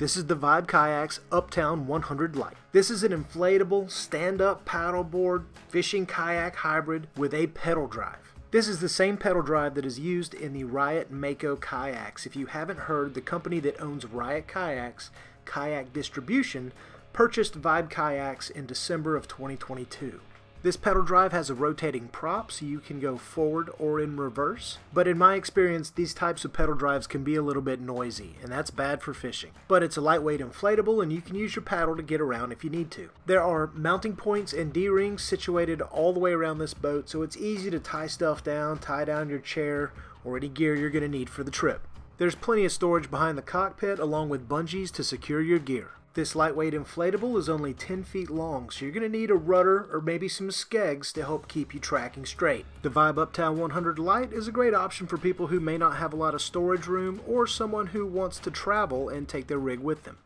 This is the Vibe Kayaks Uptown 100 Lite. This is an inflatable, stand-up paddleboard fishing kayak hybrid with a pedal drive. This is the same pedal drive that is used in the Riot Mako Kayaks. If you haven't heard, the company that owns Riot Kayaks, Kayak Distribution, purchased Vibe Kayaks in December of 2022. This pedal drive has a rotating prop, so you can go forward or in reverse, but in my experience these types of pedal drives can be a little bit noisy, and that's bad for fishing. But it's a lightweight inflatable and you can use your paddle to get around if you need to. There are mounting points and D-rings situated all the way around this boat, so it's easy to tie stuff down, tie down your chair, or any gear you're going to need for the trip. There's plenty of storage behind the cockpit along with bungees to secure your gear. This lightweight inflatable is only 10 feet long, so you're going to need a rudder or maybe some skegs to help keep you tracking straight. The Vibe Uptown 100 Lite is a great option for people who may not have a lot of storage room or someone who wants to travel and take their rig with them.